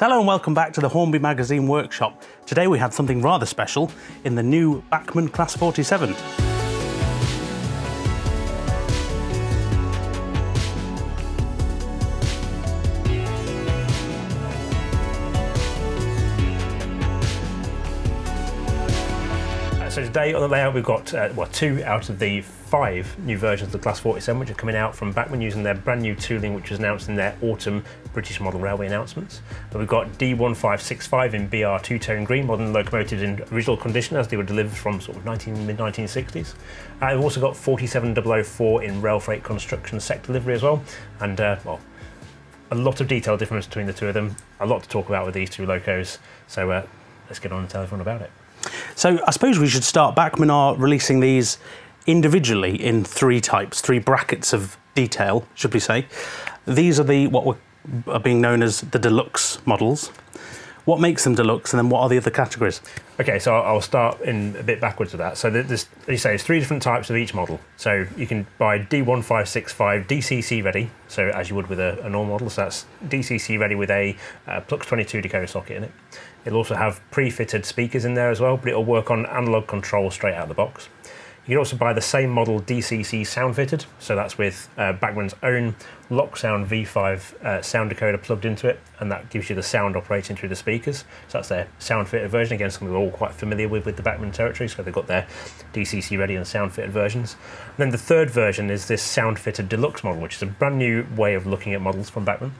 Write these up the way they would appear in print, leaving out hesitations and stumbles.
So hello and welcome back to the Hornby Magazine workshop. Today we had something rather special in the new Bachmann Class 47. So today on the layout we've got well, two out of the five new versions of the Class 47 which are coming out from Bachmann using their brand new tooling which was announced in their autumn British model railway announcements. But we've got D1565 in BR2-tone green, modern locomotives in original condition as they were delivered from sort of mid-1960s. We've also got 47004 in rail freight construction sector delivery as well, and well, a lot of detail difference between the two of them, a lot to talk about with these two locos, so let's get on and tell everyone about it. So I suppose we should start. Bachmann are releasing these individually in three types, three brackets of detail, should we say. These are the what are being known as the deluxe models. What makes them deluxe, and then what are the other categories? Okay, so I'll start in a bit backwards of that. So there's, as you say, there's three different types of each model. So you can buy D1565 DCC ready, so as you would with a normal model. So that's DCC ready with a Plux 22 decoder socket in it. It'll also have pre-fitted speakers in there as well, but it'll work on analog control straight out of the box. You can also buy the same model DCC sound fitted, so that's with Bachmann's own LockSound V5 sound decoder plugged into it, and that gives you the sound operating through the speakers. So that's their sound fitted version, again something we're all quite familiar with the Bachmann territory, so they've got their DCC ready and sound fitted versions. And then the third version is this sound fitted deluxe model, which is a brand new way of looking at models from Bachmann.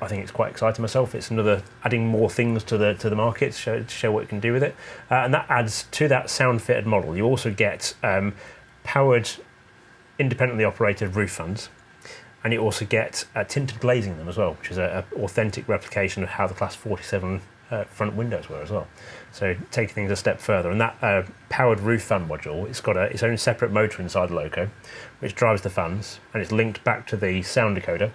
I think it's quite exciting myself. It's another adding more things to the market to show what you can do with it, and that adds to that sound fitted model. You also get powered, independently operated roof fans, and you also get tinted glazing in them as well, which is an authentic replication of how the Class 47 front windows were as well. So taking things a step further, and that powered roof fan module, it's got its own separate motor inside the loco, which drives the fans, and it's linked back to the sound decoder.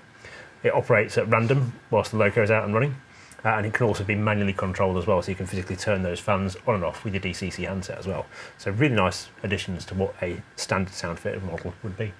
It operates at random whilst the loco is out and running, and it can also be manually controlled as well, so you can physically turn those fans on and off with your DCC handset as well. So really nice additions to what a standard sound-fitted model would be.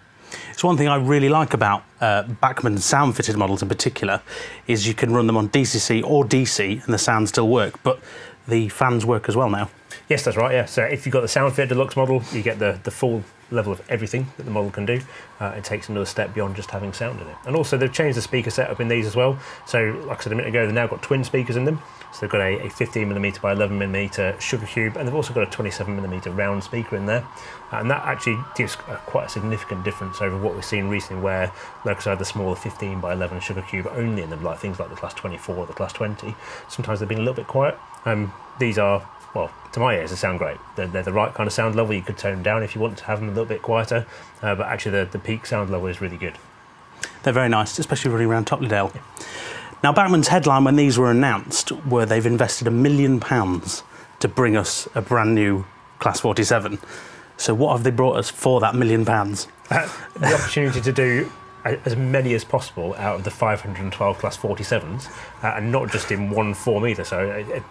It's one thing I really like about Bachmann's sound-fitted models in particular, is you can run them on DCC or DC and the sounds still work, but the fans work as well now. Yes, that's right, yeah. So if you've got the sound-fitted deluxe model, you get the full level of everything that the model can do. It takes another step beyond just having sound in it. And also they've changed the speaker setup in these as well. So like I said a minute ago, they've now got twin speakers in them. So they've got a 15mm by 11mm sugar cube, and they've also got a 27mm round speaker in there. And that actually gives quite a significant difference over what we've seen recently, where locos had the smaller 15 by 11 sugar cube only in them, like things like the Class 24 or the Class 20. Sometimes they've been a little bit quiet. These are, well, to my ears, they sound great. They're the right kind of sound level. You could tone them down if you want to have them a little bit quieter, but actually the peak sound level is really good. They're very nice, especially running around Topley Dale. Yeah. Now, Bachmann's headline when these were announced were they've invested £1 million to bring us a brand new Class 47. So what have they brought us for that £1 million? The opportunity to do as many as possible out of the 512 Class 47s, and not just in one form either. So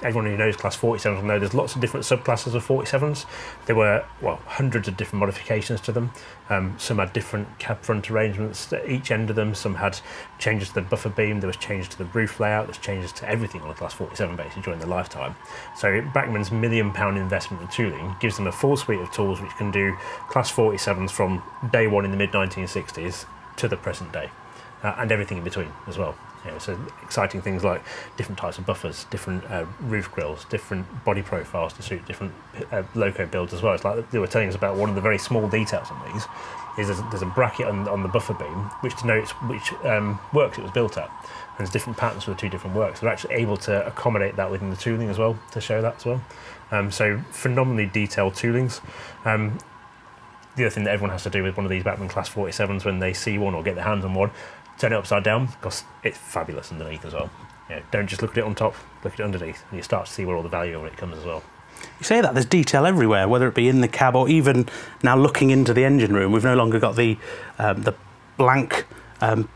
everyone who knows Class 47s will know there's lots of different subclasses of 47s. There were, well, hundreds of different modifications to them. Some had different cab front arrangements at each end of them. Some had changes to the buffer beam. There was changes to the roof layout. There's changes to everything on a Class 47 basically during their lifetime. So Bachmann's £1 million investment in tooling gives them a full suite of tools which can do Class 47s from day one in the mid-1960s to the present day, and everything in between as well. You know, so exciting things like different types of buffers, different roof grills, different body profiles to suit different loco builds as well. It's like they were telling us about one of the very small details on these, is there's a bracket on the buffer beam which denotes which works it was built at, and there's different patterns for the two different works. They're actually able to accommodate that within the tooling as well, to show that as well. So phenomenally detailed toolings. The other thing that everyone has to do with one of these Bachmann Class 47s when they see one or get their hands on one, turn it upside down, because it's fabulous underneath as well. You know, don't just look at it on top, look at it underneath, and you start to see where all the value of it comes as well. You say that, there's detail everywhere, whether it be in the cab or even now looking into the engine room. We've no longer got the blank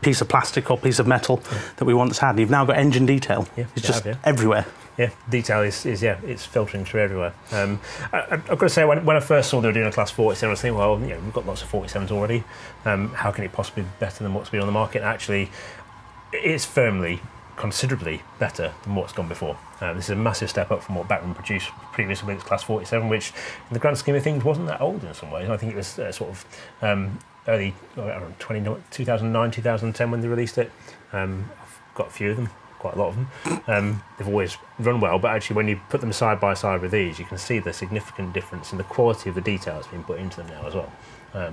piece of plastic or piece of metal, yeah, that we once had. You've now got engine detail. Yeah, it's just everywhere. Yeah, detail is yeah, it's filtering through everywhere. I've got to say, when I first saw they were doing a Class 47, I was thinking, well, you know, we've got lots of 47s already. How can it possibly be better than what's been on the market? Actually, it's firmly considerably better than what's gone before. This is a massive step up from what Bachmann produced previously with its Class 47, which in the grand scheme of things wasn't that old in some ways. I think it was sort of early, I don't know, 2009, 2010 when they released it. I've got a few of them, quite a lot of them. They've always run well, but actually when you put them side by side with these, you can see the significant difference in the quality of the details being put into them now as well.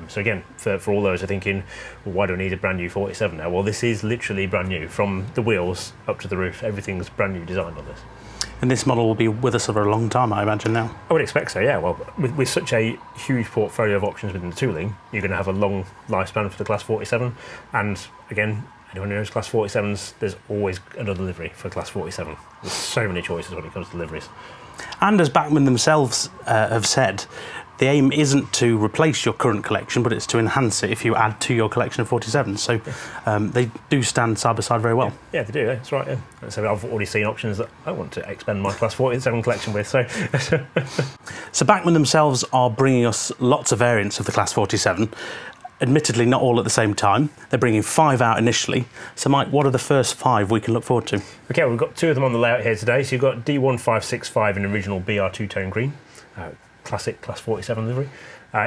So again, for all those who are thinking, well, why do I need a brand new 47 now? Well, this is literally brand new, from the wheels up to the roof. Everything's brand new designed on this. And this model will be with us for a long time, I imagine, now. I would expect so, yeah. Well, with such a huge portfolio of options within the tooling, you're going to have a long lifespan for the Class 47. And again, anyone who knows Class 47s, there's always another livery for Class 47. There's so many choices when it comes to liveries. And as Bachmann themselves have said, the aim isn't to replace your current collection, but it's to enhance it if you add to your collection of 47s. So they do stand side by side very well. Yeah, they do. Yeah. That's right. Yeah. So I've already seen options that I want to expand my Class 47 collection with. So, so Bachmann themselves are bringing us lots of variants of the Class 47. Admittedly, not all at the same time. They're bringing 5 out initially. So, Mike, what are the first 5 we can look forward to? Okay, well, we've got 2 of them on the layout here today. So you've got D1565 in original BR2-tone green. Classic Class 47 livery.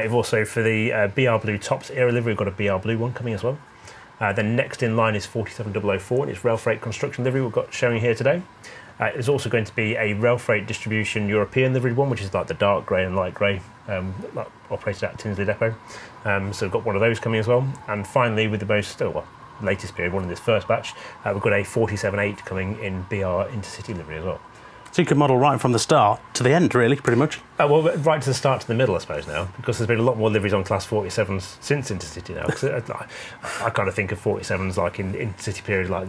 You've also, for the BR Blue Tops era livery, we've got a BR Blue one coming as well. Then next in line is 47004, and it's Rail Freight construction livery we've got showing here today. There's also going to be a Rail Freight distribution European livery one, which is like the dark grey and light grey, operated at Tinsley Depot. So we've got one of those coming as well. And finally, with the most, well, latest period, one in this first batch, we've got a 478 coming in BR Intercity livery as well. So you could model right from the start to the end, really, pretty much. Well, right to the start to the middle, I suppose, now, because there's been a lot more liveries on Class 47s since Intercity now. I kind of think of 47s like in Intercity period, like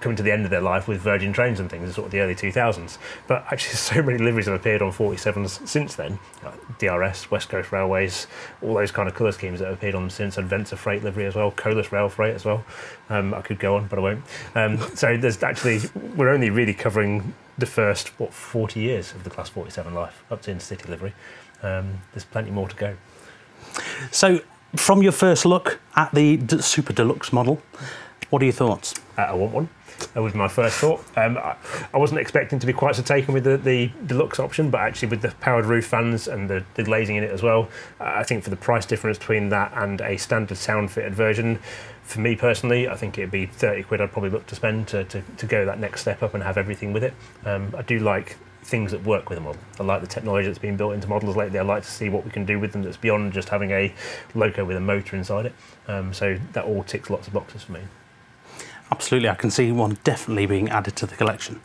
coming to the end of their life with Virgin Trains and things, sort of the early 2000s. But actually, so many liveries have appeared on 47s since then. Like DRS, West Coast Railways, all those kind of colour schemes that have appeared on them since, and Venta Freight livery as well, Colas Rail Freight as well. I could go on, but I won't. So there's actually, we're only really covering the first, what, 40 years of the Class 47 life, up to Intercity livery. There's plenty more to go. So, from your first look at the Super Deluxe model, what are your thoughts? I want one. That was my first thought. I wasn't expecting to be quite so taken with the deluxe option, but actually with the powered roof fans and the glazing in it as well, I think for the price difference between that and a standard sound fitted version, for me personally, I think it'd be 30 quid I'd probably look to spend to go that next step up and have everything with it. I do like things that work with a model. I like the technology that's been built into models lately. I like to see what we can do with them that's beyond just having a loco with a motor inside it. So that all ticks lots of boxes for me. Absolutely, I can see one definitely being added to the collection.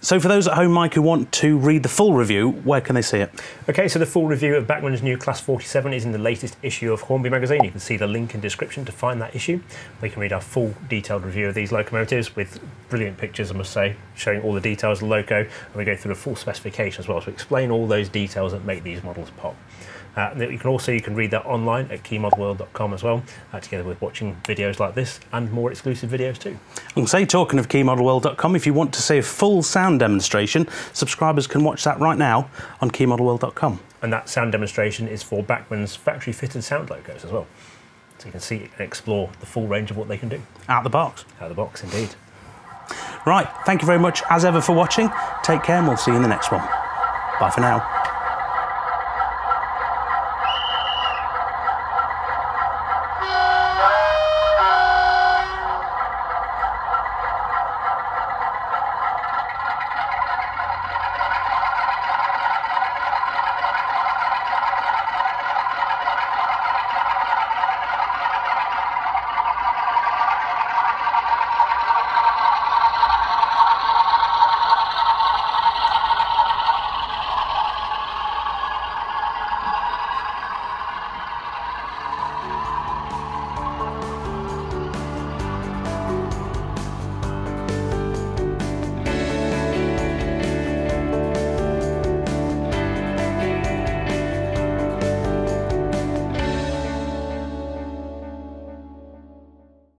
So for those at home, Mike, who want to read the full review, where can they see it? Okay, so the full review of Bachmann's new Class 47 is in the latest issue of Hornby Magazine. You can see the link in description to find that issue. They can read our full detailed review of these locomotives with brilliant pictures, I must say, showing all the details of the loco, and we go through a full specification as well to explain all those details that make these models pop. You can read that online at keymodelworld.com as well, together with watching videos like this and more exclusive videos too. And say, talking of keymodelworld.com, if you want to see a full sound demonstration, subscribers can watch that right now on keymodelworld.com. And that sound demonstration is for Bachmann's factory-fitted sound locos as well. So you can see and explore the full range of what they can do. Out of the box. Out of the box, indeed. Right, thank you very much as ever for watching. Take care and we'll see you in the next one. Bye for now.